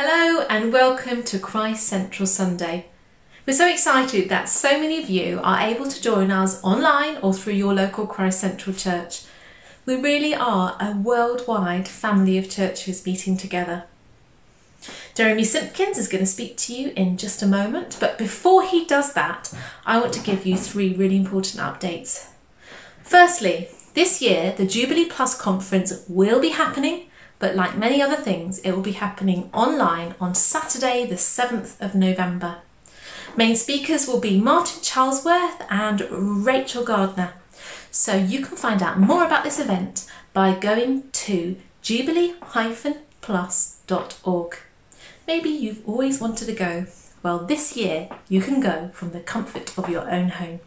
Hello and welcome to ChristCentral Sunday. We're so excited that so many of you are able to join us online or through your local ChristCentral church. We really are a worldwide family of churches meeting together. Jeremy Simpkins is going to speak to you in just a moment, but before he does that, I want to give you three really important updates. Firstly, this year the Jubilee Plus conference will be happening, but like many other things, it will be happening online on Saturday the 7th of November. Main speakers will be Martin Charlesworth and Rachel Gardner. So you can find out more about this event by going to jubilee-plus.org. Maybe you've always wanted to go. Well, this year you can go from the comfort of your own home.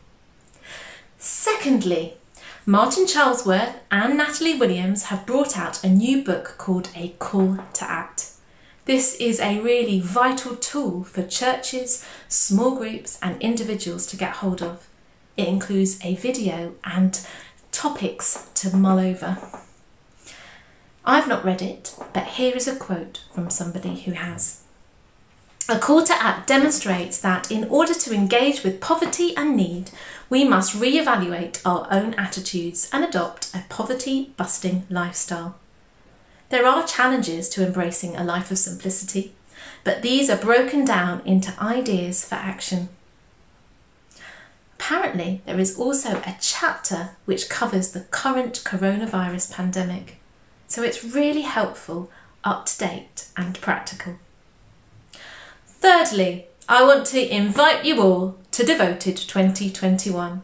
Secondly, Martin Charlesworth and Natalie Williams have brought out a new book called A Call to Act. This is a really vital tool for churches, small groups and individuals to get hold of. It includes a video and topics to mull over. I've not read it, but here is a quote from somebody who has. A Call to Act demonstrates that in order to engage with poverty and need, we must re-evaluate our own attitudes and adopt a poverty-busting lifestyle. There are challenges to embracing a life of simplicity, but these are broken down into ideas for action. Apparently, there is also a chapter which covers the current coronavirus pandemic, so it's really helpful, up-to-date and practical. Thirdly, I want to invite you all to Devoted 2021.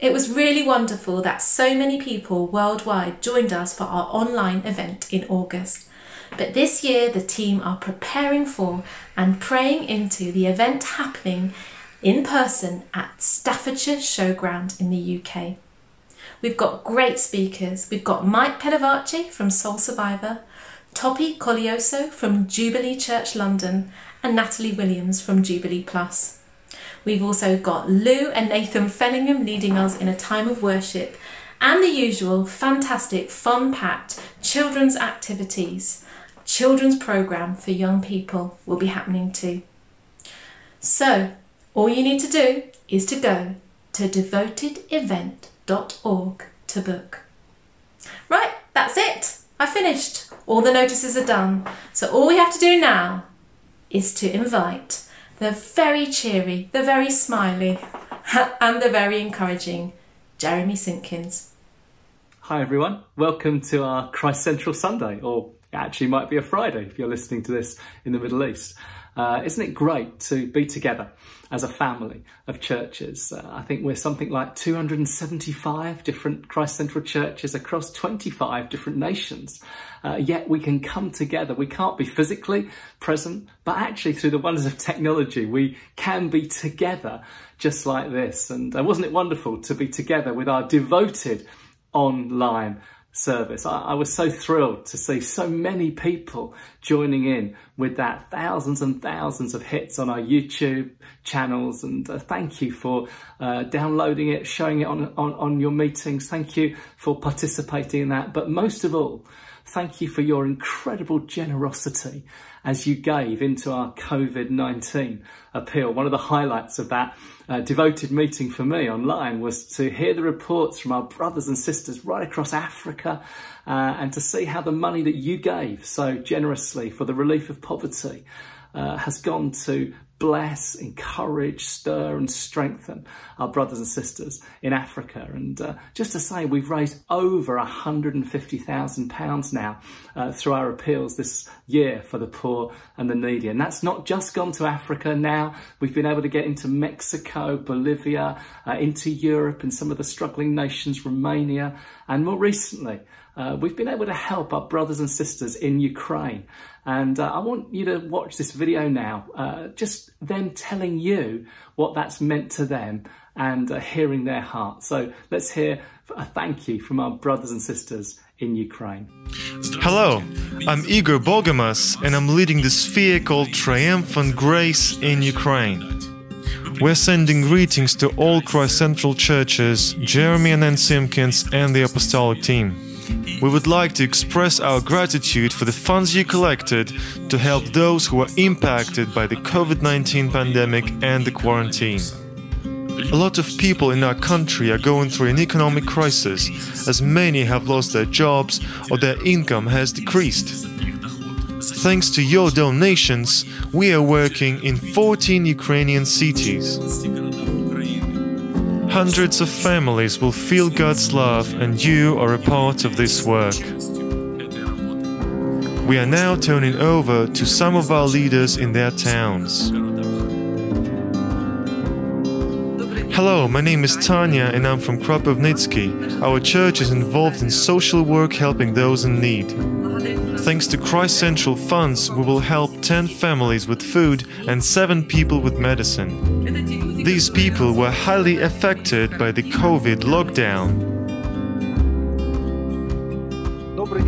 It was really wonderful that so many people worldwide joined us for our online event in August. But this year the team are preparing for and praying into the event happening in person at Staffordshire Showground in the UK. We've got great speakers. We've got Mike Pelavarchi from Soul Survivor, Toppy Collioso from Jubilee Church London, and Natalie Williams from Jubilee Plus. We've also got Lou and Nathan Fellingham leading us in a time of worship and the usual fantastic, fun-packed children's activities. Children's programme for young people will be happening too. So, all you need to do is to go to devotedevent.org to book. Right, that's it. I finished. All the notices are done. So all we have to do now is to invite the very cheery, the very smiley and the very encouraging Jeremy Simpkins. Hi everyone, welcome to our ChristCentral Sunday, or it actually might be a Friday if you're listening to this in the Middle East. Isn't it great to be together as a family of churches? I think we're something like 275 different ChristCentral churches across 25 different nations. Yet we can come together. We can't be physically present, but actually through the wonders of technology, we can be together just like this. And wasn't it wonderful to be together with our Devoted online service. I was so thrilled to see so many people joining in with that, thousands and thousands of hits on our YouTube channels, and thank you for downloading it, showing it on your meetings. Thank you for participating in that, but most of all, thank you for your incredible generosity as you gave into our COVID-19 appeal. One of the highlights of that Devoted meeting for me online was to hear the reports from our brothers and sisters right across Africa and to see how the money that you gave so generously for the relief of poverty has gone to bless, encourage, stir and strengthen our brothers and sisters in Africa. And just to say, we've raised over £150,000 now through our appeals this year for the poor and the needy. And that's not just gone to Africa now. We've been able to get into Mexico, Bolivia, into Europe and some of the struggling nations, Romania. And more recently, we've been able to help our brothers and sisters in Ukraine. And I want you to watch this video now, just them telling you what that's meant to them and hearing their heart. So let's hear a thank you from our brothers and sisters in Ukraine. Hello, I'm Igor Bogomaz and I'm leading the sphere called Triumphant Grace in Ukraine. We're sending greetings to all ChristCentral churches, Jeremy and Ann Simpkins and the Apostolic team. We would like to express our gratitude for the funds you collected to help those who were impacted by the COVID-19 pandemic and the quarantine. A lot of people in our country are going through an economic crisis, as many have lost their jobs or their income has decreased. Thanks to your donations, we are working in 14 Ukrainian cities. Hundreds of families will feel God's love, and you are a part of this work. We are now turning over to some of our leaders in their towns. Hello, my name is Tanya and I'm from Kropovnitsky. Our church is involved in social work helping those in need. Thanks to ChristCentral funds, we will help 10 families with food and 7 people with medicine. These people were highly affected by the COVID lockdown.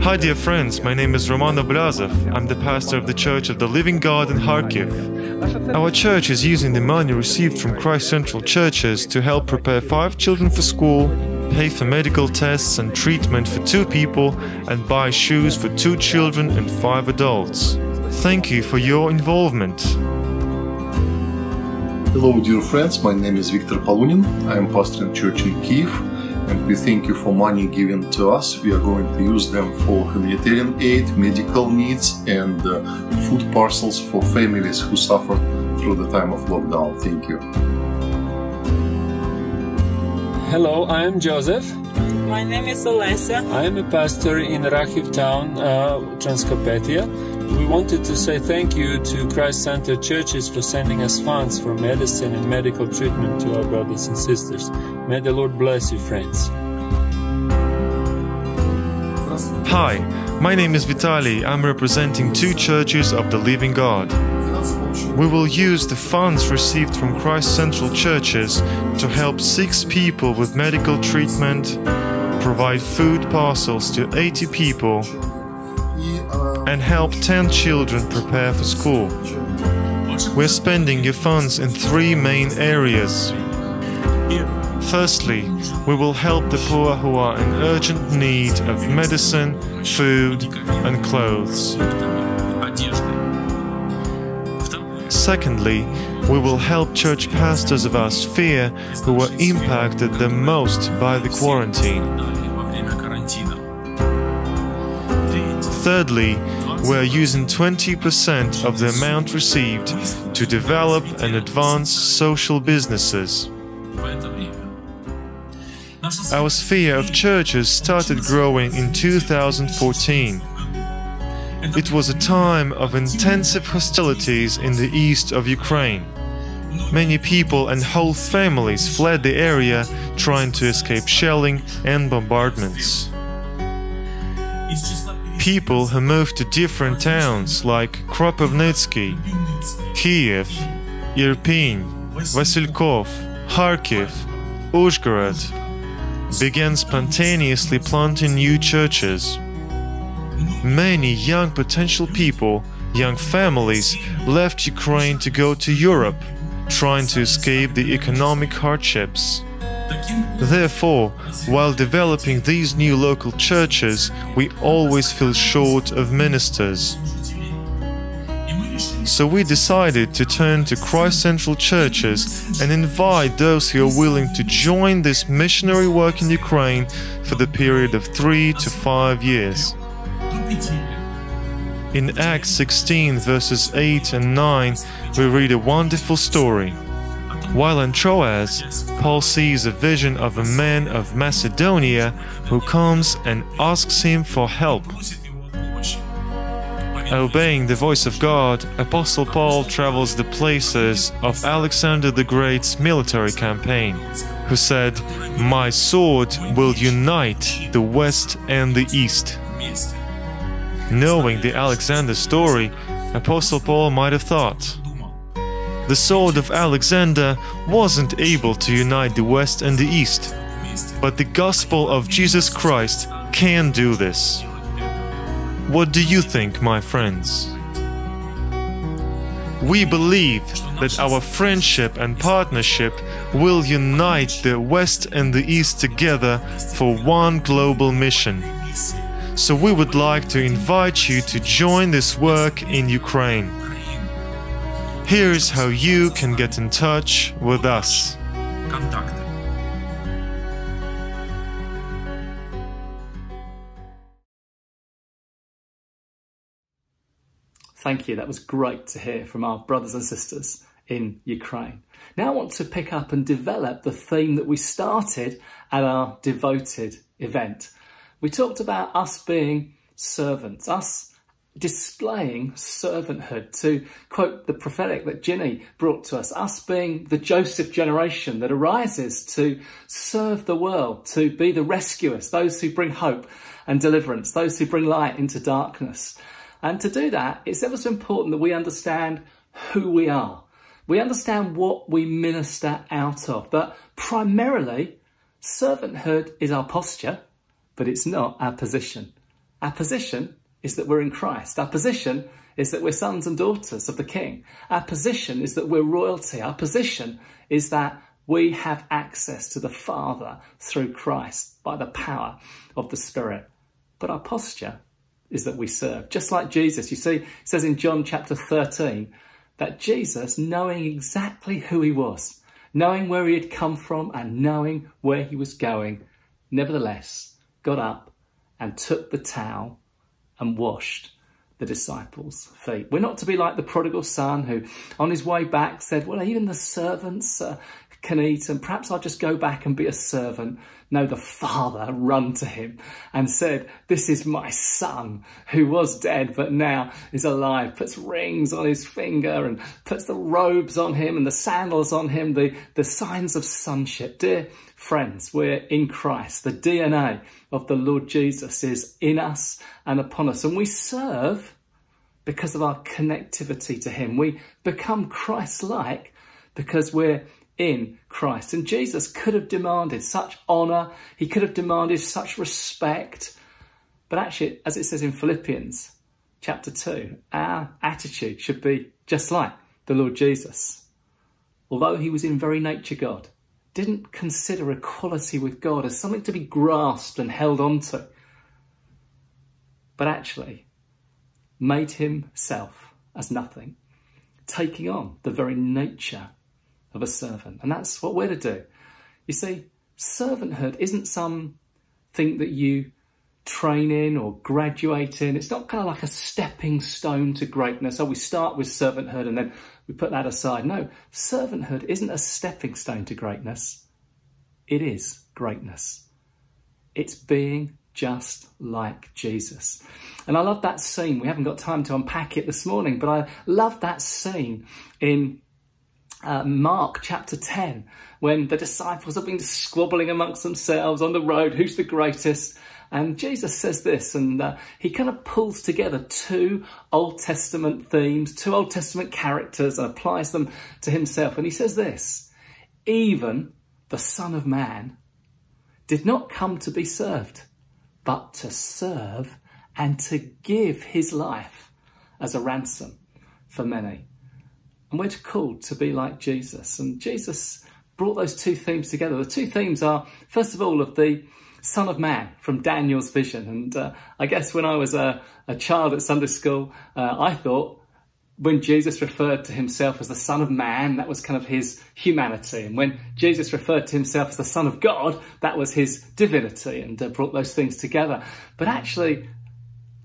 Hi dear friends, my name is Roman Dobrazov. I'm the pastor of the Church of the Living God in Kharkiv. Our church is using the money received from ChristCentral churches to help prepare 5 children for school, pay for medical tests and treatment for 2 people, and buy shoes for 2 children and 5 adults. Thank you for your involvement. Hello dear friends, my name is Viktor Palunin. I am pastor in church in Kyiv. And we thank you for money given to us. We are going to use them for humanitarian aid, medical needs, and food parcels for families who suffered through the time of lockdown. Thank you. Hello, I am Joseph. My name is Olesya. I am a pastor in Rakhiv town, Transcarpathia. We wanted to say thank you to Christ Center churches for sending us funds for medicine and medical treatment to our brothers and sisters. May the Lord bless you, friends. Hi, my name is Vitaly. I'm representing 2 churches of the Living God. We will use the funds received from ChristCentral churches to help 6 people with medical treatment, provide food parcels to 80 people, and help 10 children prepare for school. We're spending your funds in 3 main areas. Firstly, we will help the poor who are in urgent need of medicine, food, and clothes. Secondly, we will help church pastors of our sphere who were impacted the most by the quarantine. Thirdly, we are using 20% of the amount received to develop and advance social businesses. Our sphere of churches started growing in 2014. It was a time of intensive hostilities in the east of Ukraine. Many people and whole families fled the area, trying to escape shelling and bombardments. People who moved to different towns like Kropovnitsky, Kiev, Irpin, Vasylkiv, Kharkiv, Uzhgorod began spontaneously planting new churches. Many young potential people, young families, left Ukraine to go to Europe, trying to escape the economic hardships. Therefore, while developing these new local churches, we always fell short of ministers. So we decided to turn to ChristCentral churches and invite those who are willing to join this missionary work in Ukraine for the period of 3 to 5 years. In Acts 16 verses 8 and 9, we read a wonderful story. While in Troas, Paul sees a vision of a man of Macedonia who comes and asks him for help. Obeying the voice of God, Apostle Paul travels the places of Alexander the Great's military campaign, who said, "My sword will unite the West and the East." Knowing the Alexander story, Apostle Paul might have thought, the sword of Alexander wasn't able to unite the West and the East, but the gospel of Jesus Christ can do this. What do you think, my friends? We believe that our friendship and partnership will unite the West and the East together for one global mission, Grace. So we would like to invite you to join this work in Ukraine. Here is how you can get in touch with us. Thank you, that was great to hear from our brothers and sisters in Ukraine. Now I want to pick up and develop the theme that we started at our Devoted event. We talked about us being servants, us displaying servanthood, to quote the prophetic that Ginny brought to us, us being the Joseph generation that arises to serve the world, to be the rescuers, those who bring hope and deliverance, those who bring light into darkness. And to do that, it's ever so important that we understand who we are. We understand what we minister out of, that primarily servanthood is our posture, but it's not our position. Our position is that we're in Christ. Our position is that we're sons and daughters of the King. Our position is that we're royalty. Our position is that we have access to the Father through Christ by the power of the Spirit. But our posture is that we serve, just like Jesus. You see, it says in John chapter 13 that Jesus, knowing exactly who he was, knowing where he had come from and knowing where he was going, nevertheless got up and took the towel and washed the disciples' feet. We're not to be like the prodigal son who on his way back said, well, even the servants can eat, and perhaps I'll just go back and be a servant. No, the Father ran to him and said, this is my son who was dead but now is alive, puts rings on his finger and puts the robes on him and the sandals on him, the signs of sonship. Dear friends, we're in Christ. The DNA of the Lord Jesus is in us and upon us, and we serve because of our connectivity to him. We become Christ-like because we're in Christ. And Jesus could have demanded such honour, he could have demanded such respect, but actually, as it says in Philippians chapter 2, our attitude should be just like the Lord Jesus. Although he was in very nature God, didn't consider equality with God as something to be grasped and held on to, but actually made himself as nothing, taking on the very nature of a servant. And that's what we're to do. You see, servanthood isn't something that you train in or graduate in. It's not kind of like a stepping stone to greatness. Oh, we start with servanthood and then we put that aside. No, servanthood isn't a stepping stone to greatness. It is greatness. It's being just like Jesus. And I love that scene. We haven't got time to unpack it this morning, but I love that scene in Mark chapter 10, when the disciples have been squabbling amongst themselves on the road, who's the greatest? And Jesus says this, and he kind of pulls together two Old Testament themes, two Old Testament characters, and applies them to himself. And he says this, even the Son of Man did not come to be served, but to serve and to give his life as a ransom for many. And we're called to be like Jesus. And Jesus brought those two themes together. The two themes are, first of all, of the Son of Man from Daniel's vision. And I guess when I was a child at Sunday school, I thought when Jesus referred to himself as the Son of Man, that was kind of his humanity. And when Jesus referred to himself as the Son of God, that was his divinity, and brought those things together. But actually,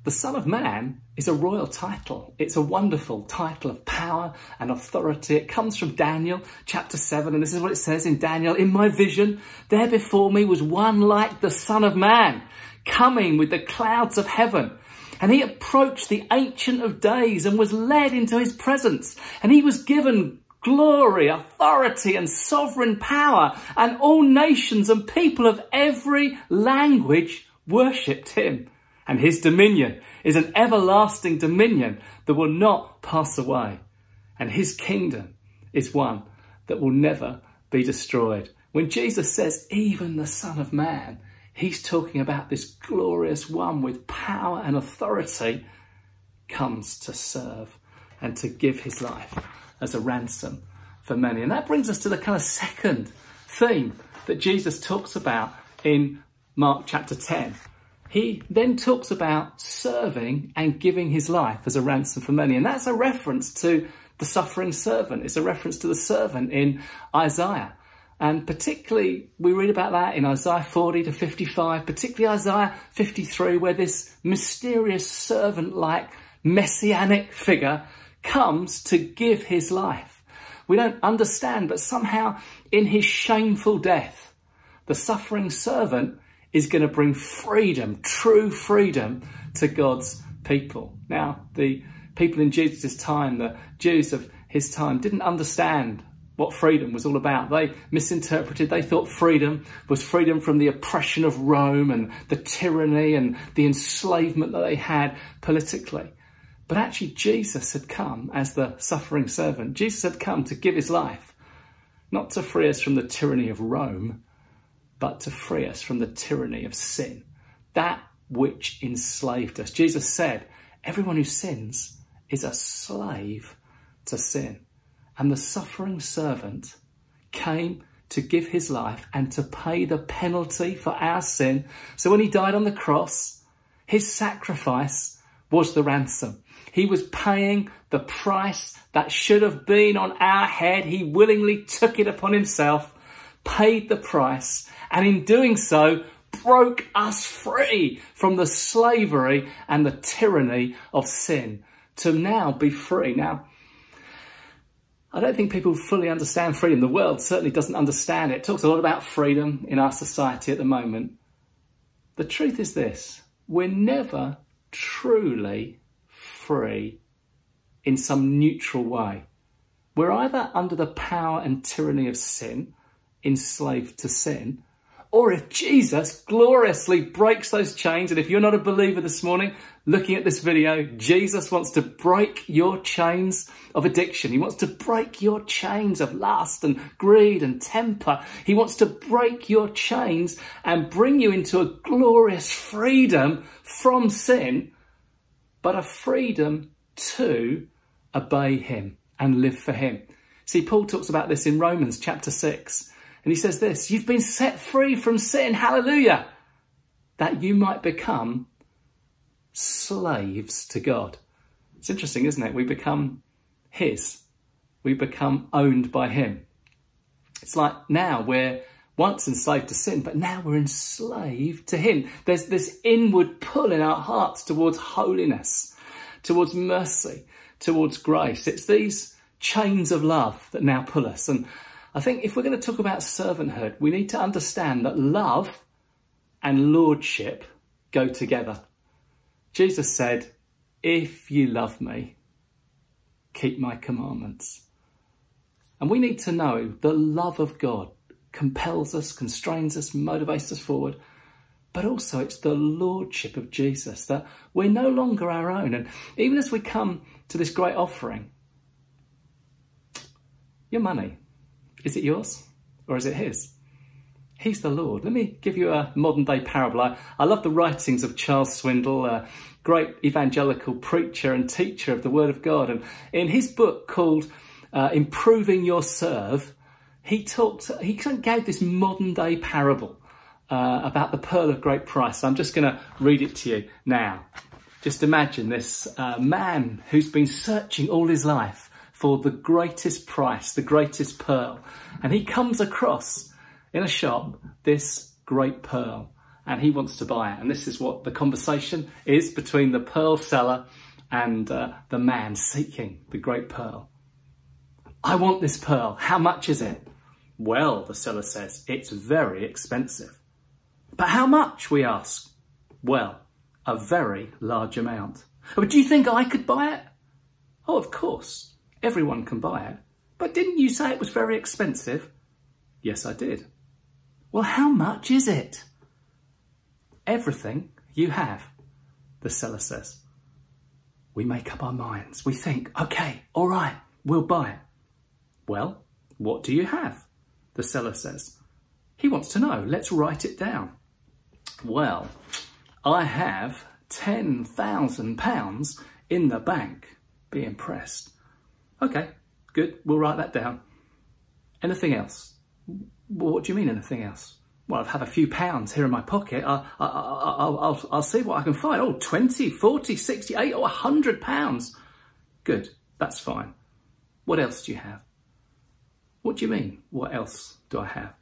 the Son of Man is a royal title. It's a wonderful title of power and authority. It comes from Daniel chapter 7, and this is what it says in Daniel. In my vision, there before me was one like the Son of Man, coming with the clouds of heaven. And he approached the Ancient of Days and was led into his presence. And he was given glory, authority and sovereign power. And all nations and people of every language worshipped him. And his dominion is an everlasting dominion that will not pass away. And his kingdom is one that will never be destroyed. When Jesus says, even the Son of Man, he's talking about this glorious one with power and authority comes to serve and to give his life as a ransom for many. And that brings us to the kind of second theme that Jesus talks about in Mark chapter 10. he then talks about serving and giving his life as a ransom for many. And that's a reference to the suffering servant. It's a reference to the servant in Isaiah. And particularly, we read about that in Isaiah 40 to 55, particularly Isaiah 53, where this mysterious servant-like messianic figure comes to give his life. We don't understand, but somehow in his shameful death, the suffering servant is going to bring freedom, true freedom, to God's people. Now, the people in Jesus' time, the Jews of his time, didn't understand what freedom was all about. They misinterpreted. They thought freedom was freedom from the oppression of Rome and the tyranny and the enslavement that they had politically. But actually, Jesus had come as the suffering servant. Jesus had come to give his life, not to free us from the tyranny of Rome, but to free us from the tyranny of sin, that which enslaved us. Jesus said, everyone who sins is a slave to sin. And the suffering servant came to give his life and to pay the penalty for our sin. So when he died on the cross, his sacrifice was the ransom. He was paying the price that should have been on our head. He willingly took it upon himself, paid the price, and in doing so, broke us free from the slavery and the tyranny of sin to now be free. Now, I don't think people fully understand freedom. The world certainly doesn't understand it. It talks a lot about freedom in our society at the moment. The truth is this: we're never truly free in some neutral way. We're either under the power and tyranny of sin, enslaved to sin, or if Jesus gloriously breaks those chains, and if you're not a believer this morning looking at this video, Jesus wants to break your chains of addiction. He wants to break your chains of lust and greed and temper. He wants to break your chains and bring you into a glorious freedom from sin, but a freedom to obey him and live for him. See, Paul talks about this in Romans chapter 6. And he says this: you've been set free from sin, hallelujah, that you might become slaves to God. It's interesting, isn't it? We become his. We become owned by him. It's like now we're once enslaved to sin, but now we're enslaved to him. There's this inward pull in our hearts towards holiness, towards mercy, towards grace. It's these chains of love that now pull us. And I think if we're going to talk about servanthood, we need to understand that love and lordship go together. Jesus said, if you love me, keep my commandments. And we need to know the love of God compels us, constrains us, motivates us forward. But also it's the lordship of Jesus, that we're no longer our own. And even as we come to this great offering, your money, is it yours or is it his? He's the Lord. Let me give you a modern day parable. I love the writings of Charles Swindoll, a great evangelical preacher and teacher of the Word of God. And in his book called Improving Your Serve, he gave this modern day parable about the pearl of great price. I'm just going to read it to you now. Just imagine this man who's been searching all his life for the greatest price, the greatest pearl. And he comes across in a shop this great pearl and he wants to buy it. And this is what the conversation is between the pearl seller and the man seeking the great pearl. I want this pearl. How much is it? Well, the seller says, it's very expensive. But how much, we ask? Well, a very large amount. But do you think I could buy it? Oh, of course. Everyone can buy it. But didn't you say it was very expensive? Yes, I did. Well, how much is it? Everything you have, the seller says. We make up our minds. We think, okay, all right, we'll buy it. Well, what do you have? The seller says. He wants to know. Let's write it down. Well, I have £10,000 in the bank. Be impressed. Okay, good, we'll write that down. Anything else? What do you mean anything else? well, I've had a few pounds here in my pocket. I'll see what I can find. Oh, 20, 40, 60, 80, or 100 pounds. Good, that's fine. What else do you have? What do you mean, what else do I have?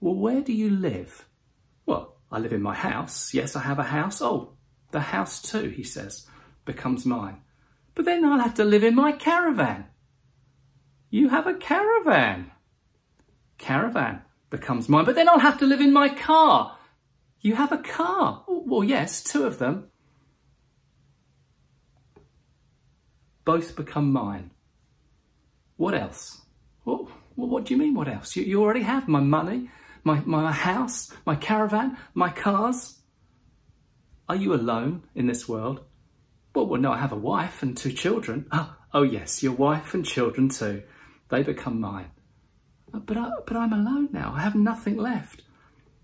Well, where do you live? Well, I live in my house. Yes, I have a house. Oh, the house too, he says, becomes mine. But then I'll have to live in my caravan. You have a caravan. Caravan becomes mine. But then I'll have to live in my car. You have a car. Well, yes, two of them. Both become mine. What else? Well, what do you mean, what else? You already have my money, my house, my caravan, my cars. Are you alone in this world? Well, no, I have a wife and two children. Oh, yes, your wife and children too. They become mine. But I'm alone now. I have nothing left.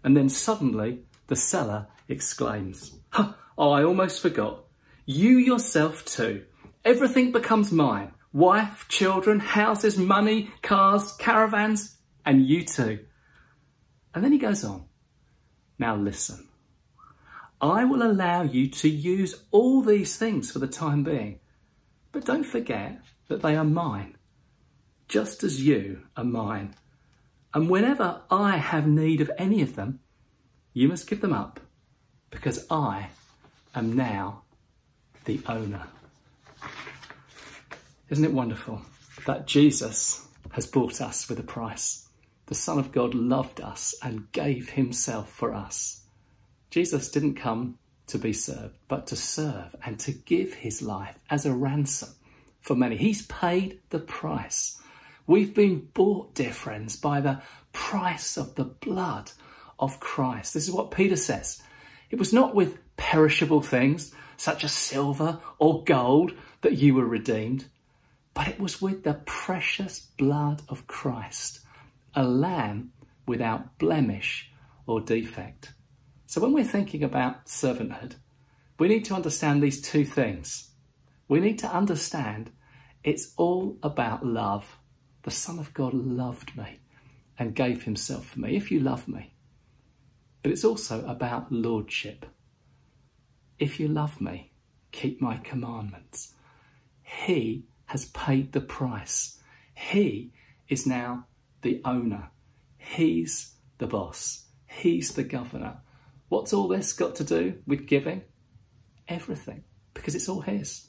And then suddenly the seller exclaims, oh, I almost forgot. You yourself too. Everything becomes mine. Wife, children, houses, money, cars, caravans, and you too. And then he goes on. Now listen. I will allow you to use all these things for the time being, but don't forget that they are mine, just as you are mine. And whenever I have need of any of them, you must give them up, because I am now the owner. Isn't it wonderful that Jesus has bought us with a price? The Son of God loved us and gave himself for us. Jesus didn't come to be served, but to serve and to give his life as a ransom for many. He's paid the price. We've been bought, dear friends, by the price of the blood of Christ. This is what Peter says. It was not with perishable things, such as silver or gold, that you were redeemed, but it was with the precious blood of Christ, a lamb without blemish or defect. So when we're thinking about servanthood, we need to understand these two things. We need to understand it's all about love. The Son of God loved me and gave himself for me, if you love me. But it's also about lordship. If you love me, keep my commandments. He has paid the price. He is now the owner. He's the boss. He's the governor. What's all this got to do with giving? Everything, because it's all his.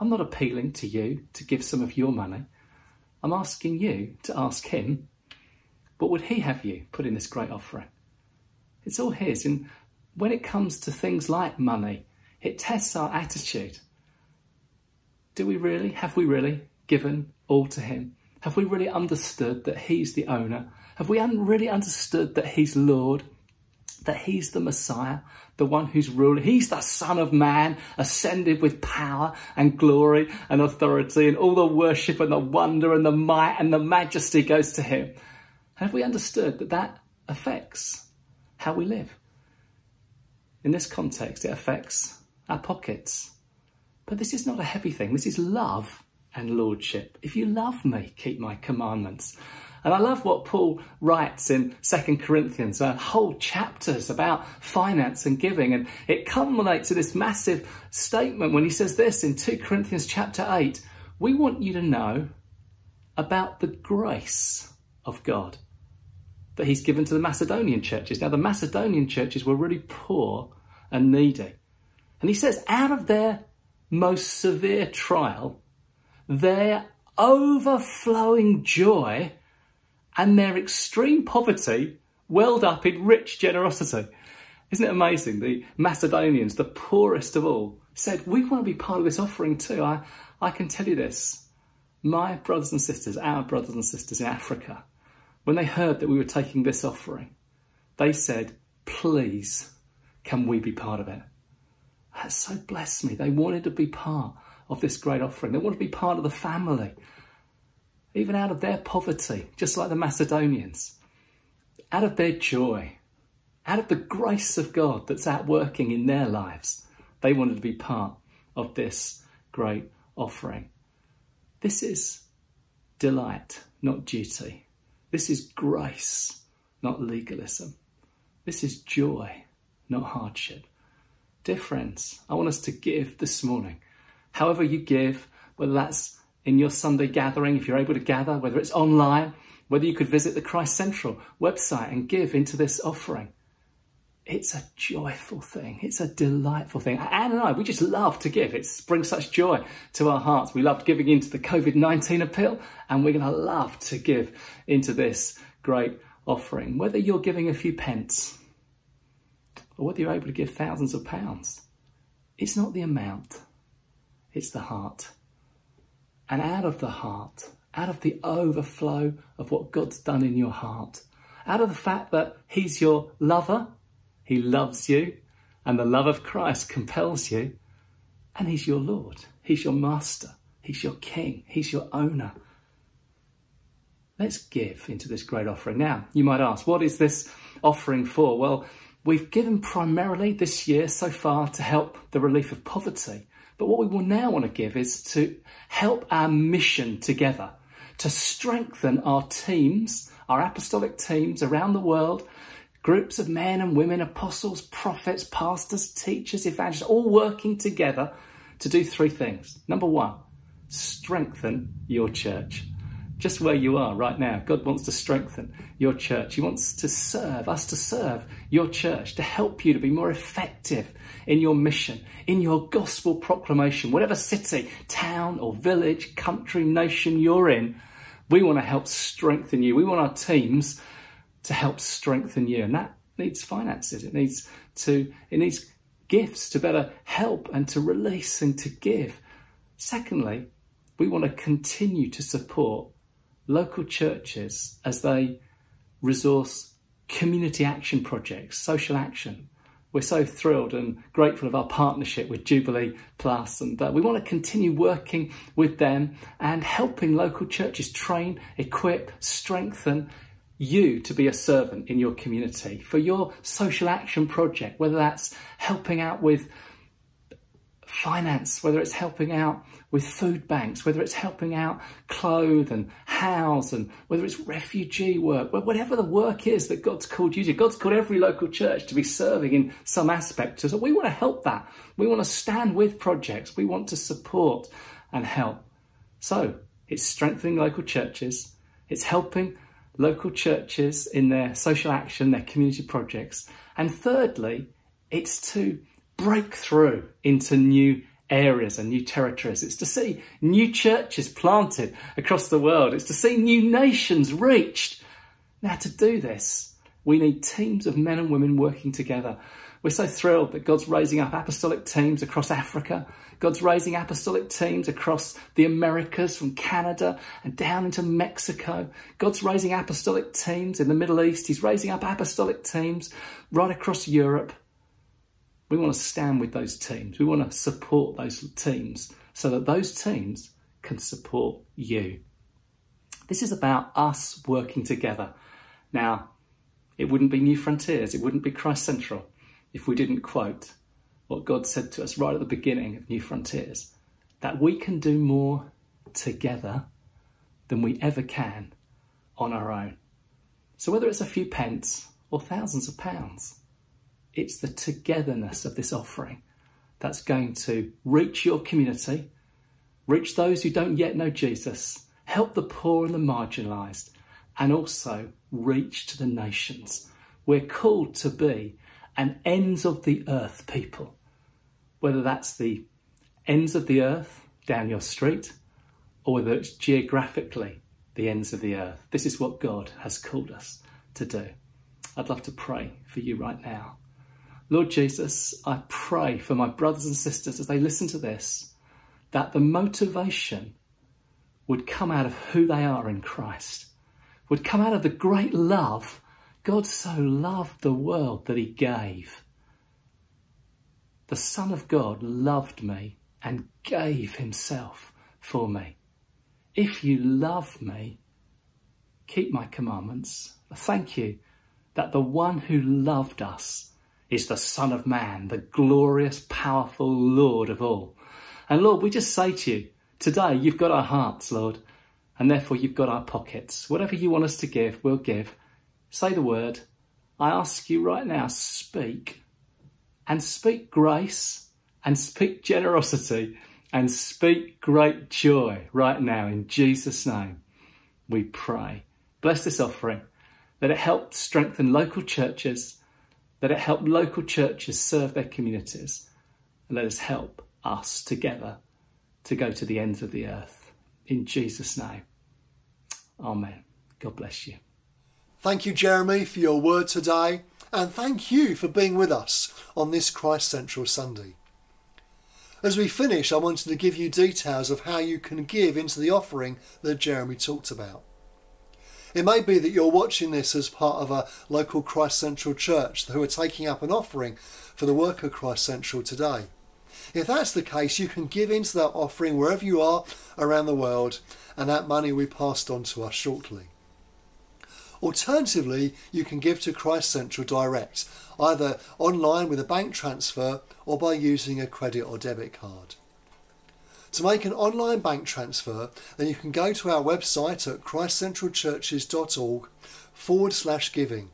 I'm not appealing to you to give some of your money. I'm asking you to ask him, what would he have you put in this great offering? It's all his. And when it comes to things like money, it tests our attitude. Have we really given all to him? Have we really understood that he's the owner? Have we really understood that he's Lord? That he's the Messiah, the one who's ruling. He's the Son of Man, ascended with power and glory and authority, and all the worship and the wonder and the might and the majesty goes to him. Have we understood that that affects how we live? In this context, it affects our pockets. But this is not a heavy thing. This is love and lordship. If you love me, keep my commandments. And I love what Paul writes in 2 Corinthians, whole chapters about finance and giving. And it culminates in this massive statement when he says this in 2 Corinthians chapter 8. We want you to know about the grace of God that he's given to the Macedonian churches. Now, the Macedonian churches were really poor and needy. And he says, out of their most severe trial, their overflowing joy and their extreme poverty welled up in rich generosity. Isn't it amazing? The Macedonians, the poorest of all, said, we want to be part of this offering too. I can tell you this. My brothers and sisters, our brothers and sisters in Africa, when they heard that we were taking this offering, they said, please, can we be part of it? That so blessed me. They wanted to be part of this great offering. They wanted to be part of the family. Even out of their poverty, just like the Macedonians, out of their joy, out of the grace of God that's at working in their lives, they wanted to be part of this great offering. This is delight, not duty. This is grace, not legalism. This is joy, not hardship. Dear friends, I want us to give this morning. However you give, whether that's in your Sunday gathering, if you're able to gather, whether it's online, whether you could visit the ChristCentral website and give into this offering. It's a joyful thing. It's a delightful thing. Anne and I, we just love to give. It brings such joy to our hearts. We loved giving into the COVID-19 appeal, and we're going to love to give into this great offering. Whether you're giving a few pence or whether you're able to give thousands of pounds, it's not the amount, it's the heart. And out of the heart, out of the overflow of what God's done in your heart, out of the fact that he's your lover, he loves you, and the love of Christ compels you, and he's your Lord, he's your master, he's your king, he's your owner. Let's give into this great offering. Now, you might ask, what is this offering for? Well, we've given primarily this year so far to help the relief of poverty. But what we will now want to give is to help our mission together, to strengthen our teams, our apostolic teams around the world, groups of men and women, apostles, prophets, pastors, teachers, evangelists, all working together to do three things. Number one, strengthen your church. Just where you are right now, God wants to strengthen your church. He wants to serve us, to serve your church, to help you to be more effective in your mission, in your gospel proclamation. Whatever city, town or village, country, nation you're in, we want to help strengthen you. We want our teams to help strengthen you. And that needs finances. It needs gifts to better help and to release and to give. Secondly, we want to continue to support local churches as they resource community action projects, social action. We're so thrilled and grateful of our partnership with Jubilee Plus, and we want to continue working with them and helping local churches train, equip, strengthen you to be a servant in your community for your social action project, whether that's helping out with finance, whether it's helping out with food banks, whether it's helping out clothe and house, and whether it's refugee work, whatever the work is that God's called you to. God's called every local church to be serving in some aspect. So we want to help that. We want to stand with projects. We want to support and help. So it's strengthening local churches. It's helping local churches in their social action, their community projects. And thirdly, it's to break through into new areas and new territories. It's to see new churches planted across the world. It's to see new nations reached. Now, to do this, we need teams of men and women working together. We're so thrilled that God's raising up apostolic teams across Africa. God's raising apostolic teams across the Americas, from Canada and down into Mexico. God's raising apostolic teams in the Middle East. He's raising up apostolic teams right across Europe. We want to stand with those teams. We want to support those teams so that those teams can support you. This is about us working together. Now, it wouldn't be New Frontiers, it wouldn't be ChristCentral if we didn't quote what God said to us right at the beginning of New Frontiers, that we can do more together than we ever can on our own. So whether it's a few pence or thousands of pounds, it's the togetherness of this offering that's going to reach your community, reach those who don't yet know Jesus, help the poor and the marginalised, and also reach to the nations. We're called to be an ends of the earth people, whether that's the ends of the earth down your street, or whether it's geographically the ends of the earth. This is what God has called us to do. I'd love to pray for you right now. Lord Jesus, I pray for my brothers and sisters as they listen to this, that the motivation would come out of who they are in Christ, would come out of the great love. God so loved the world that he gave. The Son of God loved me and gave himself for me. If you love me, keep my commandments. Thank you that the one who loved us is the Son of Man, the glorious, powerful Lord of all. And Lord, we just say to you, today you've got our hearts, Lord, and therefore you've got our pockets. Whatever you want us to give, we'll give. Say the word, I ask you right now, speak, and speak grace, and speak generosity, and speak great joy right now. In Jesus' name, we pray. Bless this offering, that it helped strengthen local churches, that it helped local churches serve their communities, and let us help us together to go to the ends of the earth. In Jesus' name, amen. God bless you. Thank you, Jeremy, for your word today, and thank you for being with us on this ChristCentral Sunday. As we finish, I wanted to give you details of how you can give into the offering that Jeremy talked about. It may be that you're watching this as part of a local ChristCentral church who are taking up an offering for the work of ChristCentral today. If that's the case, you can give into that offering wherever you are around the world, and that money will be passed on to us shortly. Alternatively, you can give to ChristCentral direct, either online with a bank transfer or by using a credit or debit card. To make an online bank transfer, then you can go to our website at christcentralchurches.org/giving.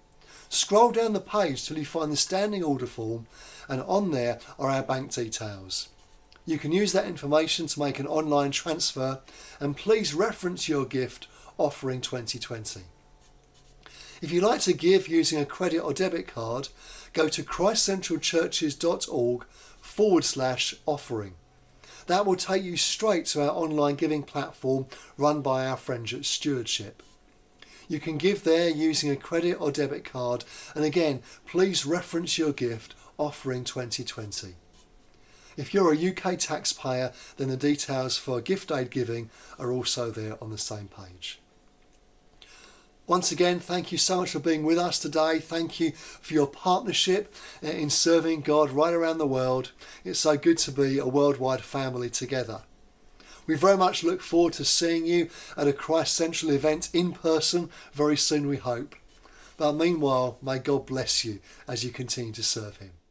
Scroll down the page till you find the standing order form, and on there are our bank details. You can use that information to make an online transfer, and please reference your gift offering 2020. If you'd like to give using a credit or debit card, go to christcentralchurches.org/offering. That will take you straight to our online giving platform run by our friends at Stewardship. You can give there using a credit or debit card, and again, please reference your gift offering 2020. If you're a UK taxpayer, then the details for gift aid giving are also there on the same page. Once again, thank you so much for being with us today. Thank you for your partnership in serving God right around the world. It's so good to be a worldwide family together. We very much look forward to seeing you at a ChristCentral event in person very soon, we hope. But meanwhile, may God bless you as you continue to serve Him.